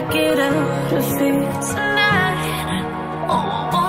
gotta get out of here tonight. Oh, oh.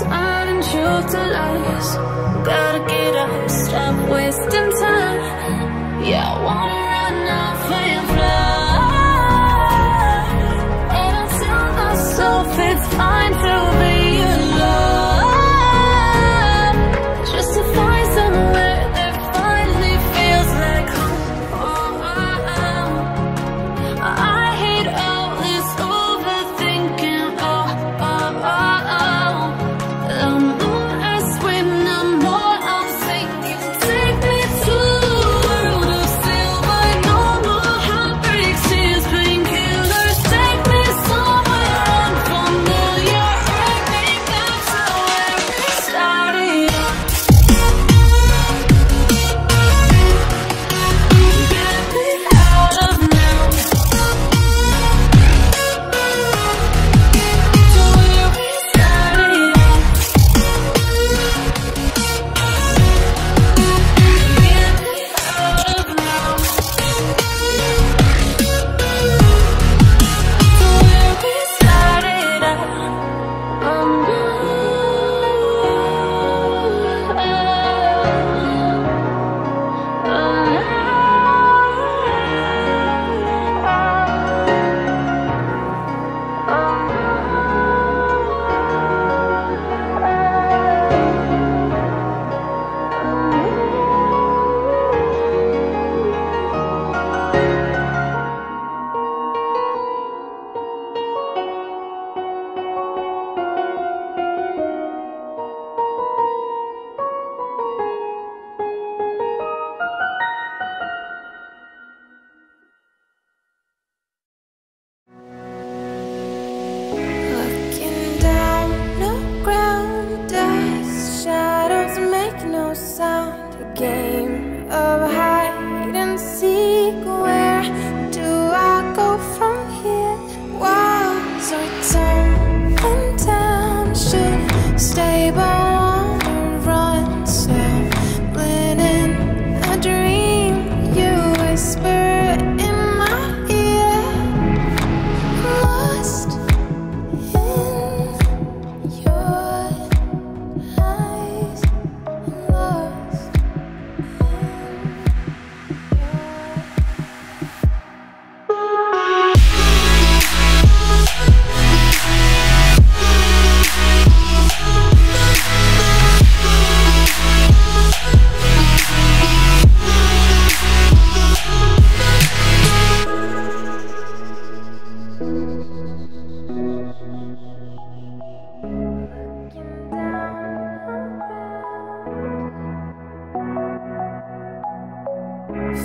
Turning truth to lies, gotta get up, stop wasting time. Yeah, I wanna run off and fly, and I tell myself it's fine to be alone, just to find somewhere that finally feels like home. Oh, I hate all this overthinking. Oh, oh, oh, oh.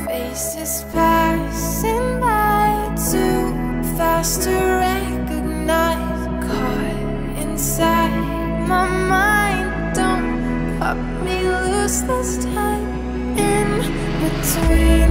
Faces passing by too fast to recognize. Caught inside my mind, don't cut me loose this time. In between